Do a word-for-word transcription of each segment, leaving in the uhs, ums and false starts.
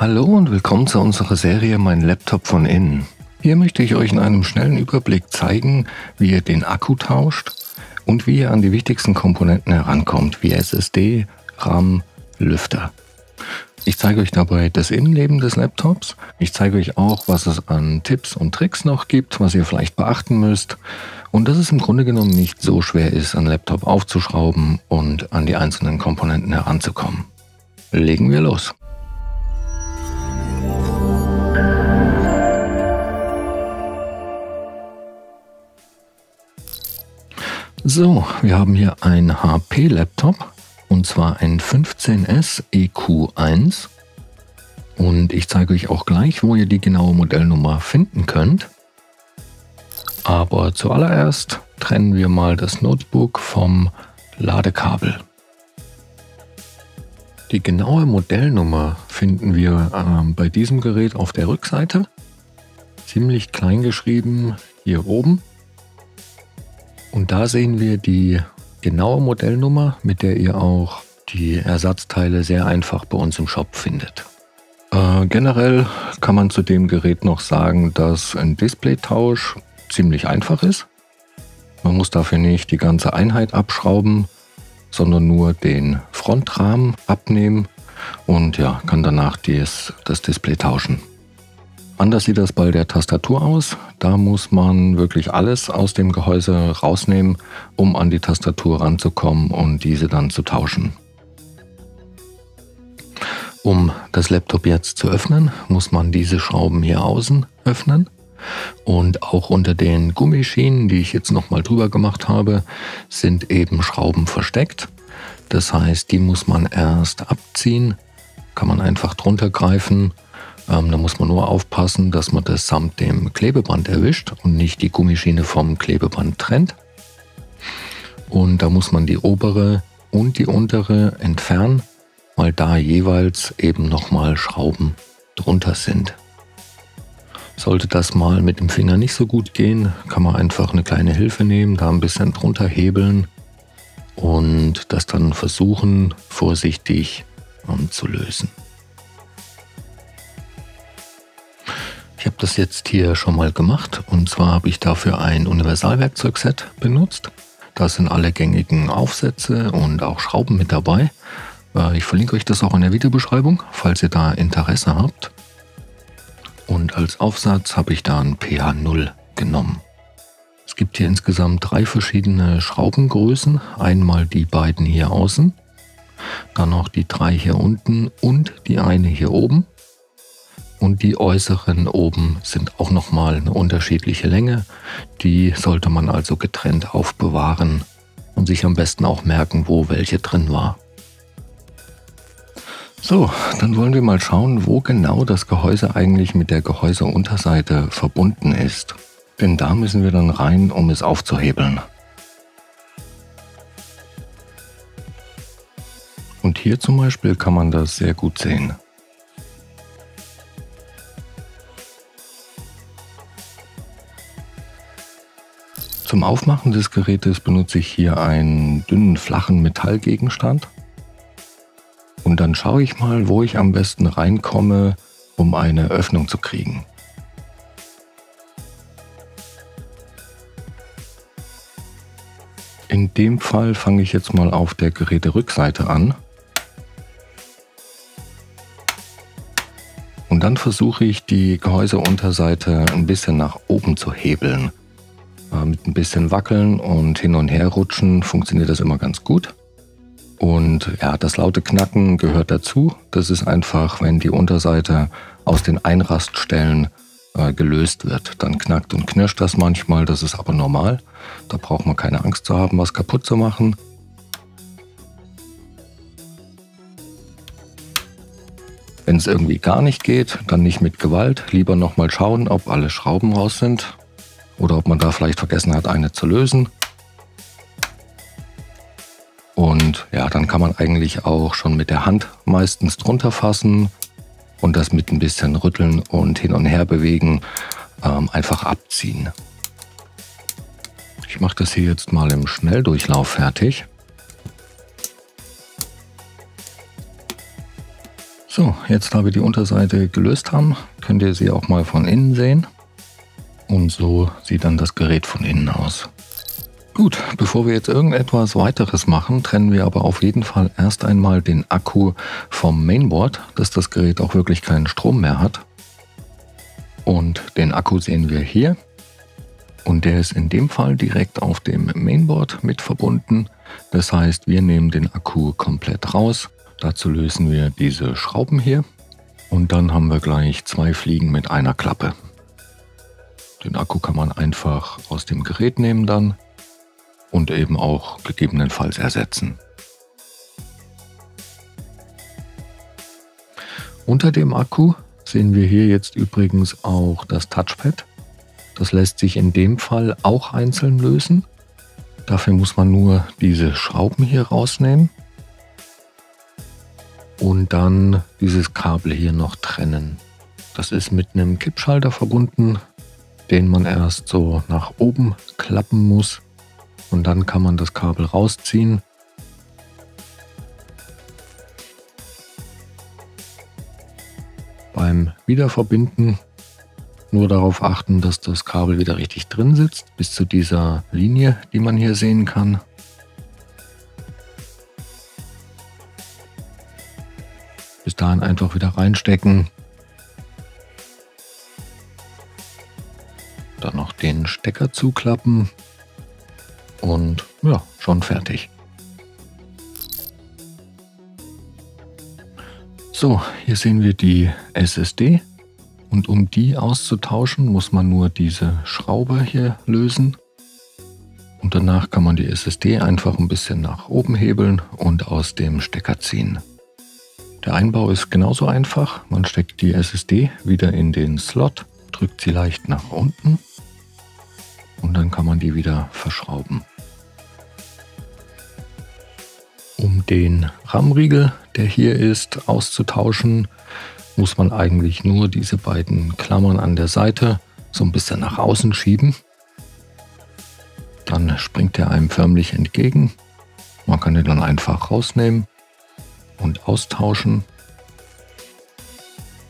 Hallo und willkommen zu unserer Serie Mein Laptop von innen. Hier möchte ich euch in einem schnellen Überblick zeigen, wie ihr den Akku tauscht und wie ihr an die wichtigsten Komponenten herankommt, wie S S D, RAM, Lüfter. Ich zeige euch dabei das Innenleben des Laptops. Ich zeige euch auch, was es an Tipps und Tricks noch gibt, was ihr vielleicht beachten müsst und dass es im Grunde genommen nicht so schwer ist, einen Laptop aufzuschrauben und an die einzelnen Komponenten heranzukommen. Legen wir los! So, wir haben hier einen H P-Laptop und zwar ein fünfzehn S E Q eins und ich zeige euch auch gleich, wo ihr die genaue Modellnummer finden könnt. Aber zuallererst trennen wir mal das Notebook vom Ladekabel. Die genaue Modellnummer finden wir äh, bei diesem Gerät auf der Rückseite, ziemlich klein geschrieben hier oben. Und da sehen wir die genaue Modellnummer, mit der ihr auch die Ersatzteile sehr einfach bei uns im Shop findet. Äh, generell kann man zu dem Gerät noch sagen, dass ein Displaytausch ziemlich einfach ist. Man muss dafür nicht die ganze Einheit abschrauben, sondern nur den Frontrahmen abnehmen und ja, kann danach dies, das Display tauschen. Anders sieht das bei der Tastatur aus. Da muss man wirklich alles aus dem Gehäuse rausnehmen, um an die Tastatur ranzukommen und diese dann zu tauschen. Um das Laptop jetzt zu öffnen, muss man diese Schrauben hier außen öffnen. Und auch unter den Gummischienen, die ich jetzt nochmal drüber gemacht habe, sind eben Schrauben versteckt. Das heißt, die muss man erst abziehen, kann man einfach drunter greifen. Ähm, da muss man nur aufpassen, dass man das samt dem Klebeband erwischt und nicht die Gummischiene vom Klebeband trennt. Und da muss man die obere und die untere entfernen, weil da jeweils eben nochmal Schrauben drunter sind. Sollte das mal mit dem Finger nicht so gut gehen, kann man einfach eine kleine Hilfe nehmen, da ein bisschen drunter hebeln und das dann versuchen, vorsichtig ähm, zu lösen. Ich habe das jetzt hier schon mal gemacht und zwar habe ich dafür ein Universalwerkzeugset benutzt. Da sind alle gängigen Aufsätze und auch Schrauben mit dabei. Ich verlinke euch das auch in der Videobeschreibung, falls ihr da Interesse habt. Und als Aufsatz habe ich da ein P H null genommen. Es gibt hier insgesamt drei verschiedene Schraubengrößen. Einmal die beiden hier außen, dann noch die drei hier unten und die eine hier oben. Und die äußeren oben sind auch nochmal eine unterschiedliche Länge. Die sollte man also getrennt aufbewahren und sich am besten auch merken, wo welche drin war. So, dann wollen wir mal schauen, wo genau das Gehäuse eigentlich mit der Gehäuseunterseite verbunden ist. Denn da müssen wir dann rein, um es aufzuhebeln. Und hier zum Beispiel kann man das sehr gut sehen. Zum Aufmachen des Gerätes benutze ich hier einen dünnen, flachen Metallgegenstand und dann schaue ich mal, wo ich am besten reinkomme, um eine Öffnung zu kriegen. In dem Fall fange ich jetzt mal auf der Geräterückseite an und dann versuche ich, die Gehäuseunterseite ein bisschen nach oben zu hebeln. Mit ein bisschen Wackeln und hin und her rutschen funktioniert das immer ganz gut. Und ja, das laute Knacken gehört dazu. Das ist einfach, wenn die Unterseite aus den Einraststellen äh, gelöst wird. Dann knackt und knirscht das manchmal, das ist aber normal. Da braucht man keine Angst zu haben, was kaputt zu machen. Wenn es irgendwie gar nicht geht, dann nicht mit Gewalt. Lieber nochmal schauen, ob alle Schrauben raus sind. Oder ob man da vielleicht vergessen hat, eine zu lösen. Und ja, dann kann man eigentlich auch schon mit der Hand meistens drunter fassen und das mit ein bisschen rütteln und hin und her bewegen, ähm, einfach abziehen. Ich mache das hier jetzt mal im Schnelldurchlauf fertig. So, jetzt da wir die Unterseite gelöst haben, könnt ihr sie auch mal von innen sehen. Und so sieht dann das Gerät von innen aus. Gut, bevor wir jetzt irgendetwas weiteres machen, trennen wir aber auf jeden Fall erst einmal den Akku vom Mainboard, dass das Gerät auch wirklich keinen Strom mehr hat. Und den Akku sehen wir hier. Und der ist in dem Fall direkt auf dem Mainboard mit verbunden. Das heißt, wir nehmen den Akku komplett raus. Dazu lösen wir diese Schrauben hier. Und dann haben wir gleich zwei Fliegen mit einer Klappe. Den Akku kann man einfach aus dem Gerät nehmen dann und eben auch gegebenenfalls ersetzen. Unter dem Akku sehen wir hier jetzt übrigens auch das Touchpad. Das lässt sich in dem Fall auch einzeln lösen. Dafür muss man nur diese Schrauben hier rausnehmen und dann dieses Kabel hier noch trennen. Das ist mit einem Kippschalter verbunden, den man erst so nach oben klappen muss und dann kann man das Kabel rausziehen. Beim Wiederverbinden nur darauf achten, dass das Kabel wieder richtig drin sitzt, bis zu dieser Linie, die man hier sehen kann. Bis dahin einfach wieder reinstecken. Dann noch den Stecker zuklappen und ja, schon fertig. So, hier sehen wir die S S D. Und um die auszutauschen, muss man nur diese Schraube hier lösen. Und danach kann man die S S D einfach ein bisschen nach oben hebeln und aus dem Stecker ziehen. Der Einbau ist genauso einfach. Man steckt die S S D wieder in den Slot, drückt sie leicht nach unten und dann kann man die wieder verschrauben. Um den RAM-Riegel, der hier ist, auszutauschen, muss man eigentlich nur diese beiden Klammern an der Seite so ein bisschen nach außen schieben. Dann springt er einem förmlich entgegen. Man kann ihn dann einfach rausnehmen und austauschen.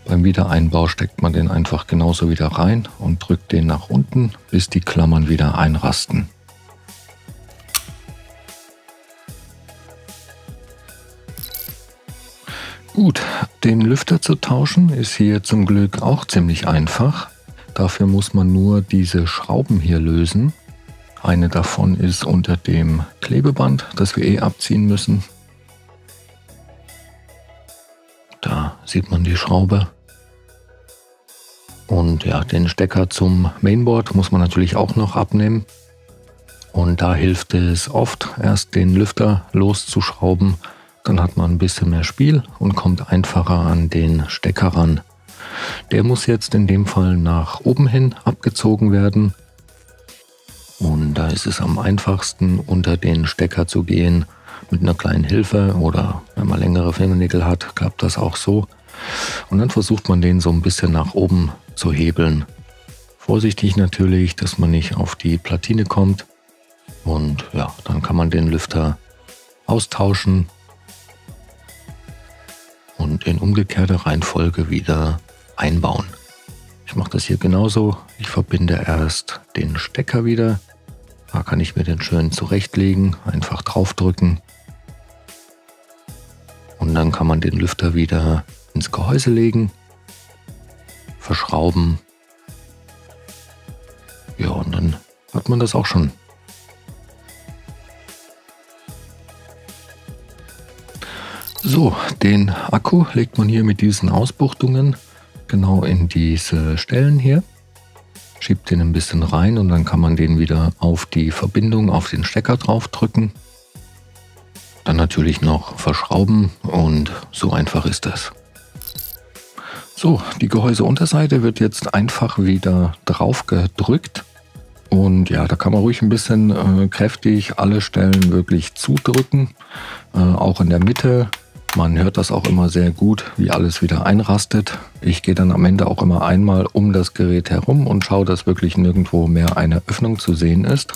Beim Wiedereinbau steckt man den einfach genauso wieder rein und drückt den nach unten, bis die Klammern wieder einrasten. Gut, den Lüfter zu tauschen ist hier zum Glück auch ziemlich einfach. Dafür muss man nur diese Schrauben hier lösen. Eine davon ist unter dem Klebeband, das wir eh abziehen müssen. Da sieht man die Schraube. Und ja, den Stecker zum Mainboard muss man natürlich auch noch abnehmen. Und da hilft es oft, erst den Lüfter loszuschrauben. Dann hat man ein bisschen mehr Spiel und kommt einfacher an den Stecker ran. Der muss jetzt in dem Fall nach oben hin abgezogen werden. Und da ist es am einfachsten, unter den Stecker zu gehen mit einer kleinen Hilfe oder wenn man längere Fingernägel hat, klappt das auch so. Und dann versucht man den so ein bisschen nach oben zu hebeln. Vorsichtig natürlich, dass man nicht auf die Platine kommt. Und ja, dann kann man den Lüfter austauschen. Und in umgekehrter Reihenfolge wieder einbauen. Ich mache das hier genauso. Ich verbinde erst den Stecker wieder. Da kann ich mir den schön zurechtlegen, einfach draufdrücken. Und dann kann man den Lüfter wieder ins Gehäuse legen, verschrauben. Ja, und dann hat man das auch schon. So, den Akku legt man hier mit diesen Ausbuchtungen genau in diese Stellen hier, schiebt den ein bisschen rein und dann kann man den wieder auf die Verbindung, auf den Stecker drauf drücken. Dann natürlich noch verschrauben und so einfach ist das. So, die Gehäuseunterseite wird jetzt einfach wieder drauf gedrückt und ja, da kann man ruhig ein bisschen äh, kräftig alle Stellen wirklich zudrücken, äh, auch in der Mitte. Man hört das auch immer sehr gut, wie alles wieder einrastet. Ich gehe dann am Ende auch immer einmal um das Gerät herum und schaue, dass wirklich nirgendwo mehr eine Öffnung zu sehen ist.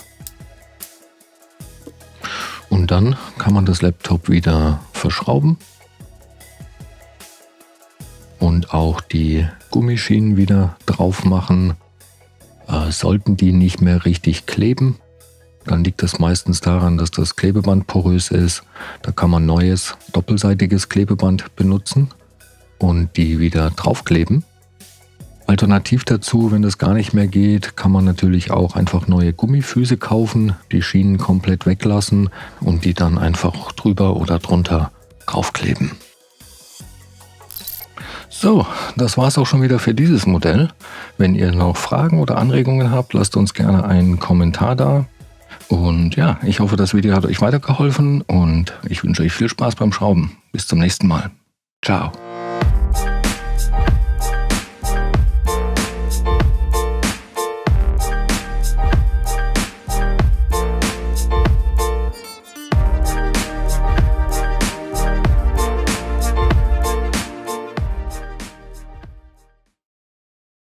Und dann kann man das Laptop wieder verschrauben. und auch die Gummischienen wieder drauf machen. Äh, sollten die nicht mehr richtig kleben, dann liegt das meistens daran, dass das Klebeband porös ist. Da kann man neues doppelseitiges Klebeband benutzen und die wieder draufkleben. Alternativ dazu, wenn das gar nicht mehr geht, kann man natürlich auch einfach neue Gummifüße kaufen, die Schienen komplett weglassen und die dann einfach drüber oder drunter draufkleben. So, das war es auch schon wieder für dieses Modell. Wenn ihr noch Fragen oder Anregungen habt, lasst uns gerne einen Kommentar da. Und ja, ich hoffe, das Video hat euch weitergeholfen und ich wünsche euch viel Spaß beim Schrauben. Bis zum nächsten Mal. Ciao.